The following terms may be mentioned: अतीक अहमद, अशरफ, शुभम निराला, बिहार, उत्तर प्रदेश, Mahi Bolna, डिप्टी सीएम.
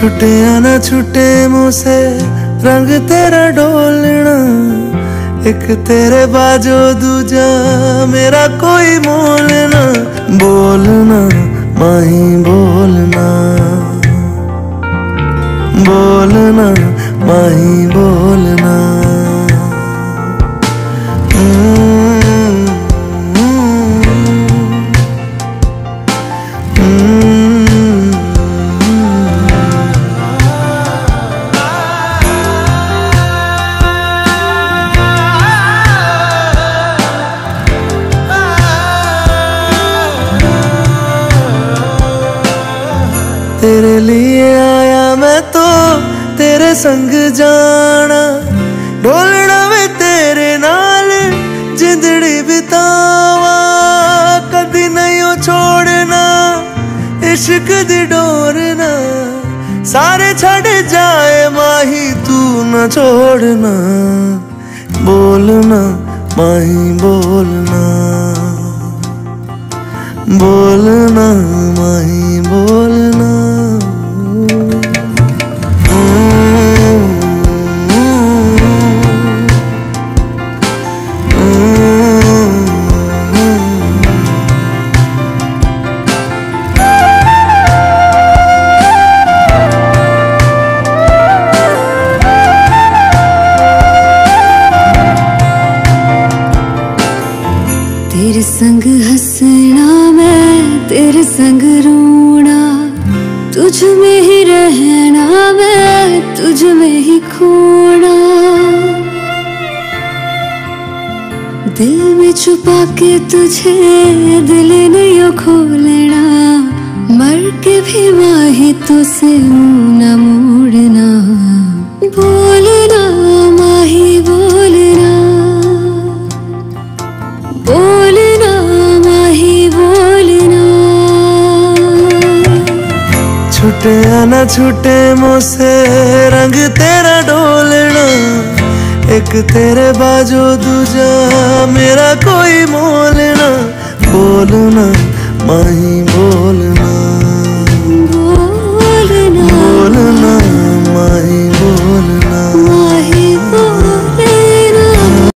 छुटे आना छुटे मुँह से रंग तेरा डोलना, एक तेरे बाजो दूजा मेरा कोई मोल ना। बोलना माही बोलना, बोलना माही बोलना। तेरे लिए आया मैं तो तेरे संग जाना, ढोलना में तेरे नाल जिंदड़ी बितावा। कदी नहीं हो छोड़ना इश्क दी डोरना, सारे छड़ जाए माही तू न छोड़ना। बोलना माही बोलना, बोलना माही बोलना। तेरे संग हंसना मैं, तेरे संग रोना, तुझ में ही रहना मैं, तुझ में ही खोना। दिल में छुपा के तुझे दिल नहीं खोलना, मर के भी माही तुझसे न मोड़ना। बोलना माही बोलना, बोलना माही बोलना। छुटे आना छुटे मुँह से रंग तेरा डोलना, एक तेरे बाजो दूजा मेरा कोई मोलना। बोलना माही